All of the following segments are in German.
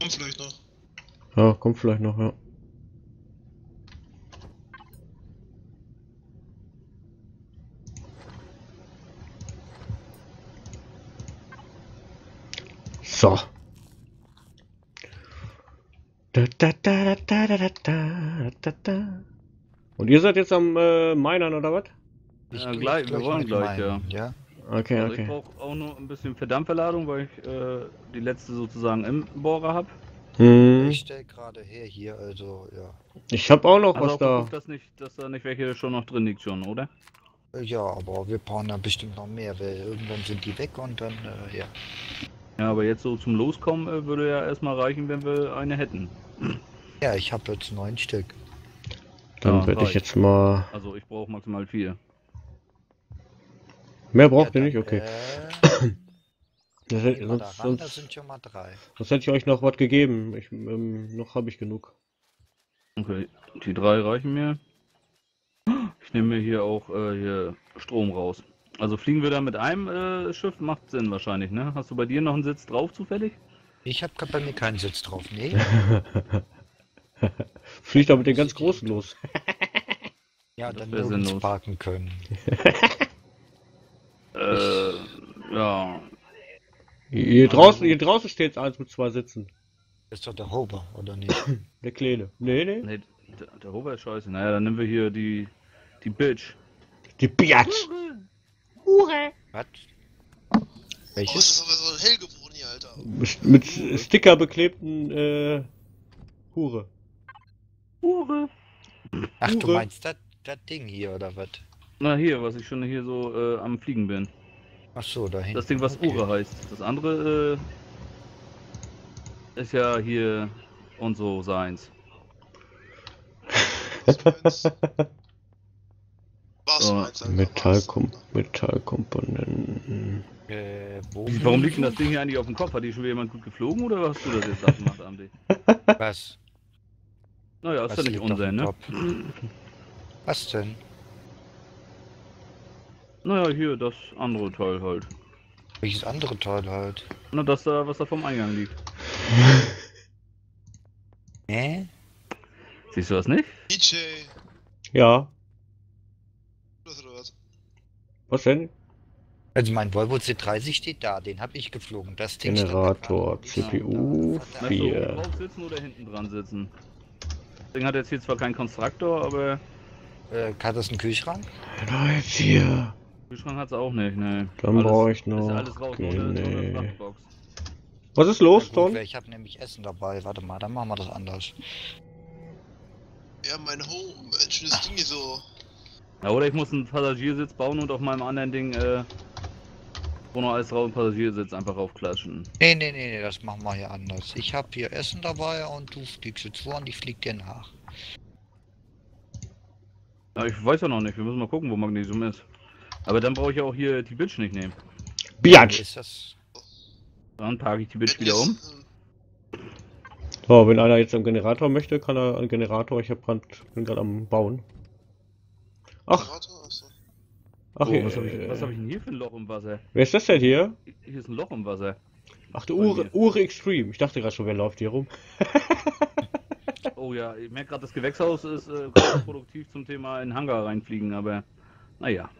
Kommt vielleicht noch. Ja, kommt vielleicht noch, ja. So. Und ihr seid jetzt am Minern oder was? Ja, gleich, wir wollen gleich, ja. Okay, also okay. Ich brauche auch noch ein bisschen Verdampferladung, weil ich die letzte sozusagen im Bohrer habe. Hm. Ich stelle gerade her hier, also ja. Ich habe auch noch also was auch da. Ich das nicht, dass da nicht welche schon noch drin liegt schon, oder? Ja, aber wir brauchen da bestimmt noch mehr, weil irgendwann sind die weg und dann, ja. Ja, aber jetzt so zum Loskommen würde ja erstmal reichen, wenn wir eine hätten. Ja, ich habe jetzt 9 Stück. Dann ja, würde ich jetzt mal... Also ich brauche maximal 4. Mehr braucht ihr nicht? Okay. Das sind schon mal 3. Sonst hätte ich euch noch was gegeben. Ich, noch habe ich genug. Okay, die 3 reichen mir. Ich nehme mir hier auch hier Strom raus. Also fliegen wir da mit einem Schiff, macht Sinn wahrscheinlich, ne? Hast du bei dir noch einen Sitz drauf zufällig? Ich habe bei mir keinen Sitz drauf, nee. Fliegt aber mit den ganz großen los. Ja, das dann wir uns parken können. Ja. Hier draußen steht jetzt eins mit 2 Sitzen. Ist doch der Hober, oder nicht? Der Kleine. Nee, nee. Nee, der Hober ist scheiße. Naja, dann nehmen wir hier die Bitch. Die Biatch! Hure! Was? Welches? Oh, das ist aber so ein hellgeboren hier, Alter. Mit Sticker beklebten, Hure. Hure! Ach, Hure. Du meinst das Ding hier, oder was? Na, hier, was ich schon hier so am Fliegen bin. Ach so, da hinten. Das Ding, was okay. Ure heißt. Das andere, ist ja hier und so seins. So, Metallkomponenten. Warum liegt denn das Ding hier eigentlich auf dem Kopf? Hat die schon wieder jemand gut geflogen oder hast du das jetzt abgemacht, Andi? Was? Naja, ist ja nicht unser, ne? Was denn? Naja, hier das andere Teil halt. Welches andere Teil halt? Na, das da, was da vom Eingang liegt. Hä? Siehst du das nicht? DJ! Ja. Was denn? Also mein Volvo C30 steht da, den habe ich geflogen. Das Ding Generator, CPU 4. Drauf sitzen oder hinten dran sitzen? Das Ding hat jetzt hier zwar keinen Konstruktor, aber... hat das einen Kühlschrank? Nein, 4. Kühlschrank hat es auch nicht, ne. Dann brauche ich noch... Ist ja alles raus, nee. Was ist los, Tom? Ich habe nämlich Essen dabei. Warte mal, dann machen wir das anders. Ja, mein Home, ein schönes Ding hier so... Ja, oder ich muss einen Passagiersitz bauen und auf meinem anderen Ding, wo noch alles drauf einen Passagiersitz einfach raufklatschen. Nee, nee, nee, nee, das machen wir hier anders. Ich habe hier Essen dabei und du fliegst jetzt vor und ich flieg dir nach. Ja, ich weiß ja noch nicht, wir müssen mal gucken, wo Magnesium ist. Aber dann brauche ich auch hier die Bitch nicht nehmen. Biatch! Ist das... Dann parke ich die Bitch wieder um. So, wenn einer jetzt am Generator möchte, kann er einen Generator, ich bin gerade am Bauen. Ach, ach oh, was hab ich denn hier für ein Loch im Wasser? Wer ist das denn hier? Hier ist ein Loch im Wasser. Ach, der Ure Extreme. Ich dachte gerade schon, wer läuft hier rum? Oh ja, ich merke gerade, das Gewächshaus ist produktiv zum Thema in den Hangar reinfliegen, aber naja.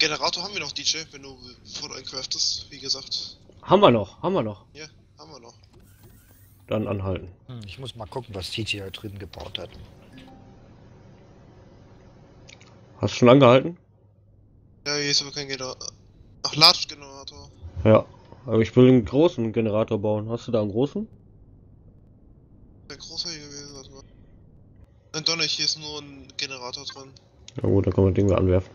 Generator haben wir noch, DJ, wenn du vor ein craftest, wie gesagt. Haben wir noch. Ja, haben wir noch. Dann anhalten. Ich muss mal gucken, was DJ da drüben gebaut hat. Hast du schon angehalten? Ja, hier ist aber kein Generator. Ach, Ladungsgenerator. Ja, aber ich will einen großen Generator bauen. Hast du da einen großen? Der große hier gewesen, warte mal. Nein, doch nicht, hier ist nur ein Generator dran. Na gut, da kann man das Ding mal anwerfen.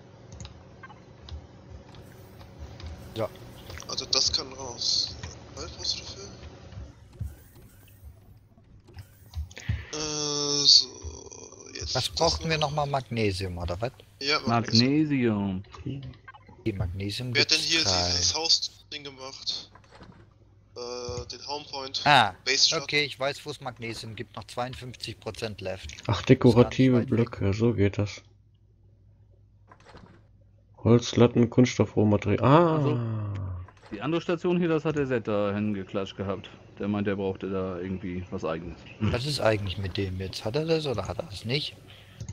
Ja. Also das kann raus. Was brauchst du dafür? So. Jetzt was brauchten wir nochmal? Magnesium, oder was? Ja, Magnesium. Die Magnesium. Wer hat denn hier dieses Hausding gemacht? Den Homepoint. Ah, okay, ich weiß, wo es Magnesium gibt. Noch 52% left. Ach, dekorative Blöcke, so geht das. Holzlatten, Kunststoffrohmaterial. Ah. Also, die andere Station hier, das hat der Set da hingeklatscht gehabt. Der meint, der brauchte da irgendwie was Eigenes. Was ist eigentlich mit dem jetzt? Hat er das oder hat er es nicht?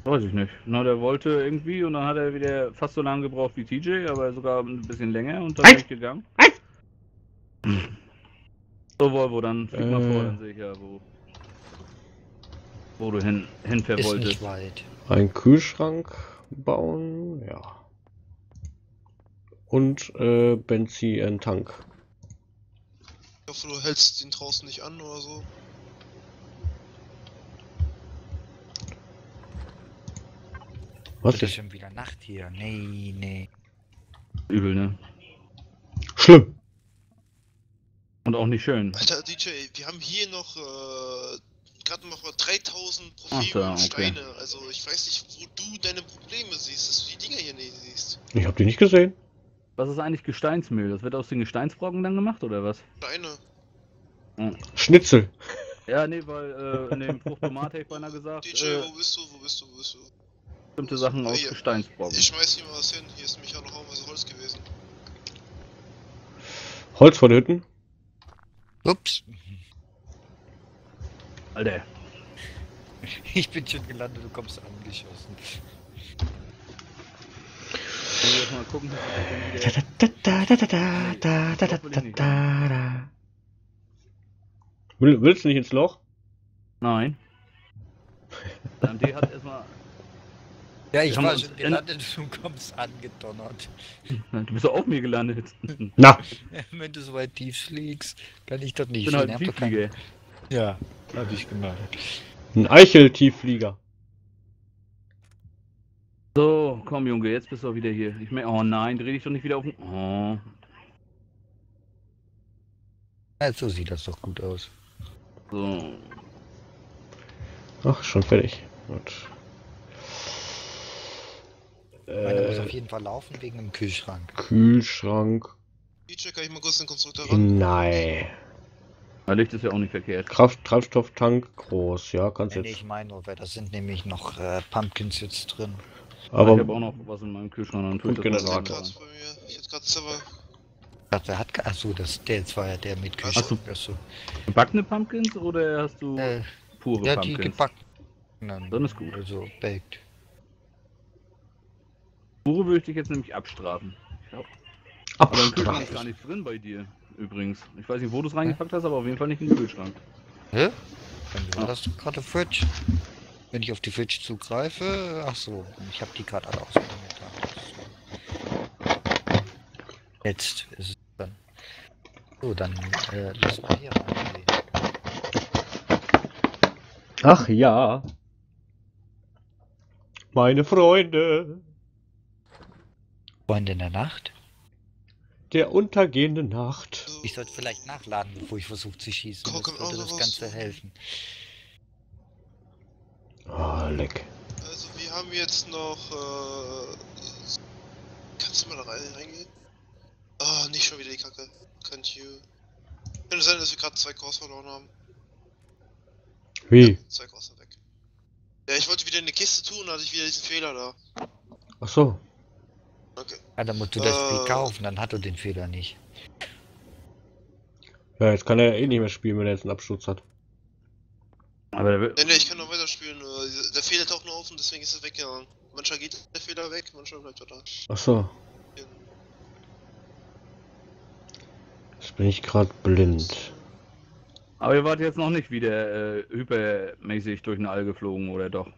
Weiß ich nicht. Na, der wollte irgendwie und dann hat er wieder fast so lange gebraucht wie TJ, aber sogar ein bisschen länger und dann bin ich gegangen. So, Volvo, dann flieg mal vor, dann sehe ich ja, wo du hinfährst. Ist nicht weit. Einen Kühlschrank bauen, ja. Und Benzin in Tank. Ich hoffe, du hältst ihn draußen nicht an oder so. Was ist schon wieder Nacht hier? Nee, nee. Übel, ne? Schlimm. Und auch nicht schön. Alter DJ, wir haben hier noch gerade noch mal 3000 Profile und Steine. Okay. Also ich weiß nicht, wo du deine Probleme siehst, dass du die Dinger hier nicht siehst. Ich hab die nicht gesehen. Was ist eigentlich Gesteinsmehl? Das wird aus den Gesteinsbrocken dann gemacht oder was? Steine. Hm. Schnitzel. Ja, nee, weil in dem Fruchtomat beinahe gesagt. DJ, wo bist du? Bestimmte Sachen aus Gesteinsbrocken. Ich schmeiß hier mal was hin. Hier ist nämlich auch noch irgendwas Holz gewesen. Holz von Hütten? Ups. Alter. Ich bin schon gelandet, du kommst angeschossen. Jetzt mal gucken, willst du nicht ins Loch? Nein. AMD hat erstmal... Ja, ich war schon gelandet, du kommst angedonnert. Du bist doch auf mir gelandet. Na! Wenn du so weit tief schlägst, kann ich das nicht. Ich bin halt ein Tiefflieger. Ja, hab ich gemacht. Ein Eichel-Tiefflieger. So, komm Junge, jetzt bist du auch wieder hier. Ich merke, oh nein, dreh dich doch nicht wieder auf den... Oh. Ja, so sieht das doch gut aus. So. Ach, schon fertig. Gut. Man muss auf jeden Fall laufen wegen dem Kühlschrank. Kühlschrank. DJ, kann ich mal kurz den Konstruktor ran? Nein. Na, Licht ist ja auch nicht verkehrt. Kraftstofftank groß, ja, kannst jetzt. Ich meine nur, weil das sind nämlich noch Pumpkins jetzt drin. Aber ich habe auch noch was in meinem Kühlschrank. Und Generator. Ich hab grad Zimmer. Ach, der hat. Achso, der war ja der mit Kühlschrank. Hast du gebackene Pumpkins oder hast du pure Pumpkins? Ja, die gebacken. Dann ist gut. Also baked. Wo würde ich dich jetzt nämlich abstrafen? Aber im Kühlschrank ist gar nichts drin bei dir, übrigens. Ich weiß nicht, wo du es reingepackt hast, aber auf jeden Fall nicht in den Kühlschrank. Hä? Dann war das gerade Fridge. Wenn ich auf die Fridge zugreife... Ach so, ich habe die gerade alle ausgenommen. Jetzt ist es dann... So, dann lass mal hier rein. Ach ja. Meine Freunde. Freunde der Nacht? Der untergehenden Nacht. Ich sollte vielleicht nachladen, bevor ich versuche zu schießen. Das würde das Ganze helfen. Ah, leck. Also wir haben jetzt noch... Kannst du mal da reingehen? Ah, nicht schon wieder die Kacke. Könnte sein, dass wir gerade 2 Cores verloren haben. Wie? Ja, 2 Cores weg. Ja, ich wollte wieder eine Kiste tun, da hatte ich wieder diesen Fehler da. Ach so. Okay. Ja, dann musst du das Spiel kaufen, dann hat er den Fehler nicht. Ja, jetzt kann er ja eh nicht mehr spielen, wenn er jetzt einen Absturz hat. Aber der will... Nee, ich kann noch weiterspielen. Der Fehler taucht nur auf und deswegen ist es weggegangen. Manchmal geht der Fehler weg, manchmal bleibt er da. Achso. Ja. Jetzt bin ich gerade blind. Aber ihr wart jetzt noch nicht wieder hypermäßig durch den All geflogen, oder doch?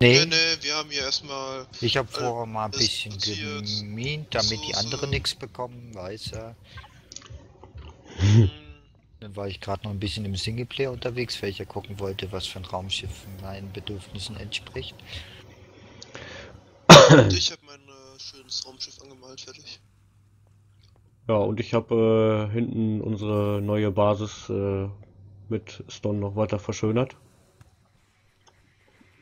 Nee. Nee, wir haben hier erstmal... Ich habe vorher mal ein bisschen gemint, damit die anderen nichts bekommen, weiß er. Dann war ich gerade noch ein bisschen im Singleplayer unterwegs, weil ich ja gucken wollte, was für ein Raumschiff meinen Bedürfnissen entspricht. Und ich habe mein schönes Raumschiff angemalt, fertig. Ja, und ich habe hinten unsere neue Basis mit Stone noch weiter verschönert.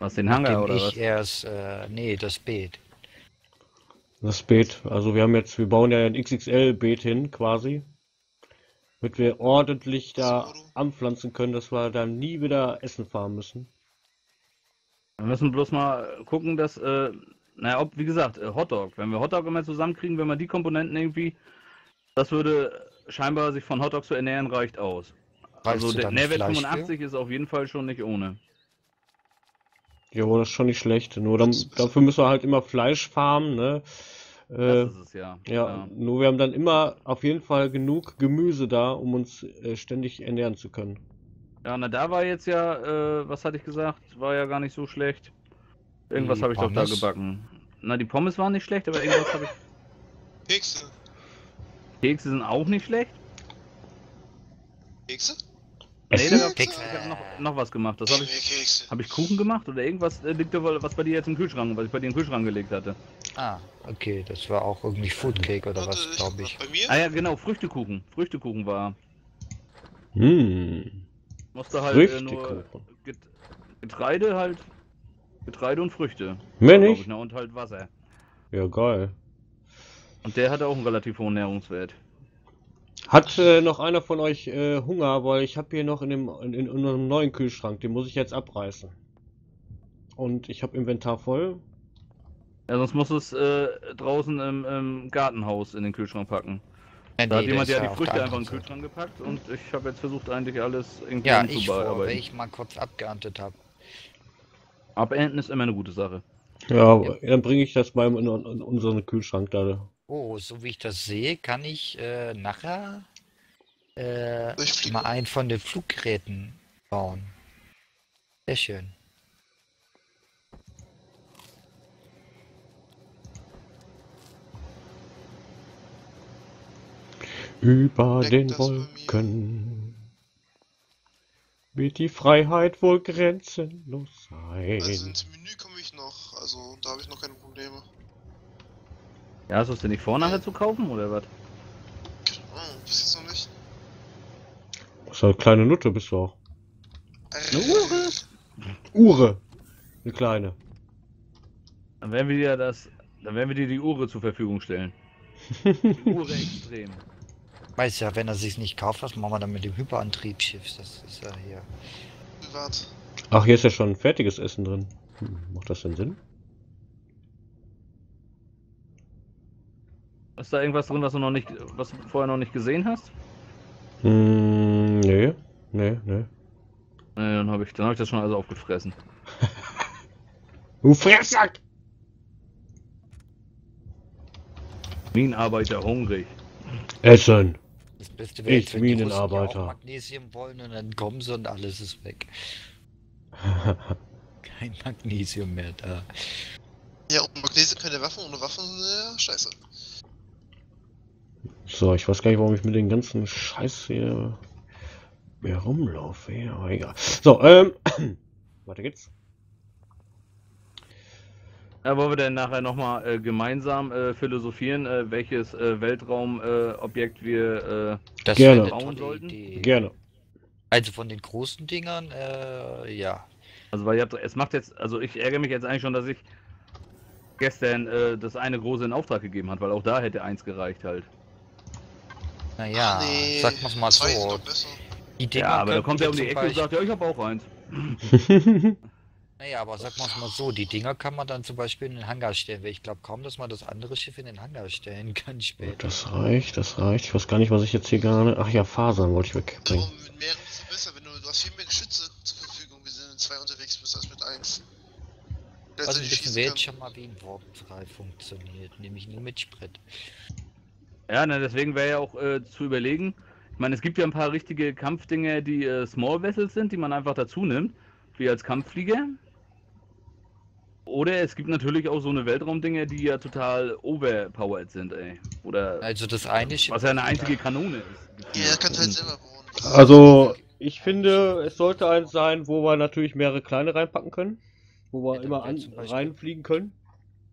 Was, den Hangar oder was? Erst, nee, das Beet. Das Beet, also wir bauen ja ein XXL-Beet hin, quasi. Damit wir ordentlich da anpflanzen können, dass wir da nie wieder Essen fahren müssen. Wir müssen bloß mal gucken, dass, naja, ob, wie gesagt, Hotdog. Wenn wir Hotdog immer zusammenkriegen, wenn wir die Komponenten irgendwie, das würde scheinbar sich von Hotdog zu ernähren, reicht aus. Also der Nährwert 85 ist auf jeden Fall schon nicht ohne. Ja, das ist schon nicht schlecht. Nur dann, dafür müssen wir halt immer Fleisch farmen, ne? Das ist es, ja. Ja. Nur wir haben dann immer auf jeden Fall genug Gemüse da, um uns ständig ernähren zu können. Ja, na da war jetzt ja, was hatte ich gesagt? War ja gar nicht so schlecht. Irgendwas habe ich doch da gebacken. Na, die Pommes waren nicht schlecht, aber irgendwas habe ich... Kekse. Kekse sind auch nicht schlecht? Kekse? Nee, ich habe noch was gemacht. Das hab ich Kuchen gemacht oder irgendwas liegt da wohl was bei dir jetzt im Kühlschrank, was ich bei dir im Kühlschrank gelegt hatte. Ah, okay, das war auch irgendwie Foodcake oder was, glaube ich. Bei mir? Ah ja, genau, Früchtekuchen. Früchtekuchen war. Musste halt nur Getreide halt. Getreide und Früchte. Mehr nicht. Ne? Und halt Wasser. Ja, geil. Und der hatte auch einen relativ hohen Nährungswert. Hat noch einer von euch Hunger, weil ich habe hier noch in unserem neuen Kühlschrank, den muss ich jetzt abreißen. Und ich habe Inventar voll. Ja, sonst muss es draußen im Gartenhaus in den Kühlschrank packen. Ja, da hat jemand ja die Früchte einfach in den Kühlschrank gepackt und ich habe jetzt versucht eigentlich alles irgendwie umzubearbeiten. Weil ich mal kurz abgeerntet habe. Abernten ist immer eine gute Sache. Ja, dann bringe ich das mal in unseren Kühlschrank da. Oh, so wie ich das sehe, kann ich nachher mal einen von den Fluggeräten bauen. Sehr schön. Über den Wolken wird die Freiheit wohl grenzenlos sein. Also ins Menü komme ich noch, also da habe ich noch keine Probleme. Ja, hast du es denn nicht vor, nachher zu kaufen, oder was? Das ist noch nicht. Das ist eine kleine Nutte, bist du auch. Eine Uhre! Uhre! Eine kleine. Dann werden wir dir die Uhre zur Verfügung stellen. Die Uhre extrem. Weiß ja, wenn er sich nicht kauft, was machen wir dann mit dem Hyperantriebsschiff? Das ist ja hier. Privat. Ach, hier ist ja schon ein fertiges Essen drin. Macht das denn Sinn? Ist da irgendwas drin, was du noch nicht, was du vorher noch nicht gesehen hast? Nee. Dann hab ich das schon alles aufgefressen. Du Fresssack! Minenarbeiter hungrig. Essen. Das Beste wäre, ich Minenarbeiter. Ja, Magnesium wollen und dann kommen sie und alles ist weg. Kein Magnesium mehr da. Ja, und Magnesium keine Waffen, ohne Waffen, ja, scheiße. So, ich weiß gar nicht, warum ich mit den ganzen Scheiß hier rumlaufe. Ja, aber egal. So, weiter geht's. Ja, wollen wir denn nachher nochmal gemeinsam philosophieren, welches Weltraumobjekt wir bauen sollten? Gerne. Also von den großen Dingern, ja. Also, weil ihr habt, es macht jetzt, also ich ärgere mich jetzt eigentlich schon, dass ich gestern das eine große in Auftrag gegeben hat, weil auch da hätte eins gereicht halt. Naja, sag mal's mal so. Ja, aber da kommt er um die Ecke und sagt, ja, ich hab auch eins. Naja, aber sag mal's mal so, die Dinger kann man dann zum Beispiel in den Hangar stellen, weil ich glaube kaum, dass man das andere Schiff in den Hangar stellen kann später. Das reicht. Ich weiß gar nicht, was ich jetzt hier gerade... Ach ja, Fasern wollte ich wegbringen. Also, mit mehreren ist es besser, wenn du hast viel mehr Geschütze zur Verfügung, wir sind in 2 unterwegs, bist als mit 1. Also das wäre jetzt schon mal wie ein Warp 3 funktioniert, nämlich nur mit Sprit. Ja, na, deswegen wäre ja auch zu überlegen, ich meine, es gibt ja ein paar richtige Kampfdinger, die Small Vessels sind, die man einfach dazu nimmt, wie als Kampfflieger. Oder es gibt natürlich auch so eine Weltraumdinger, die ja total overpowered sind, ey. Oder also das eine Schiff, was ja eine einzige Kanone ist. Ja, kannst halt selber bauen. Also, ich finde, es sollte eins sein, wo wir natürlich mehrere kleine reinpacken können, wo wir immer reinfliegen können.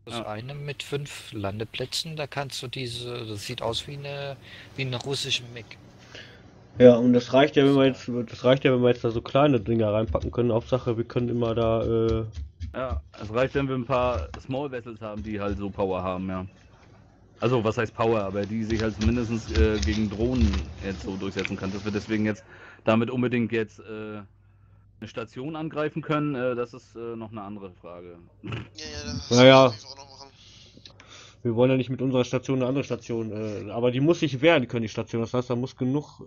Das eine mit 5 Landeplätzen, da kannst du diese, das sieht aus wie eine russische MiG. Ja, und das reicht ja, wenn wir jetzt da so kleine Dinger reinpacken können. Hauptsache, wir können immer da. Ja, es reicht, wenn wir ein paar Small Vessels haben, die halt so Power haben, ja. Also, was heißt Power, aber die sich halt mindestens gegen Drohnen jetzt so durchsetzen kann, dass wir deswegen jetzt damit unbedingt jetzt eine Station angreifen können, das ist noch eine andere Frage. Naja, wir wollen ja nicht mit unserer Station eine andere Station, aber die muss sich wehren können, die Station. Das heißt, da muss genug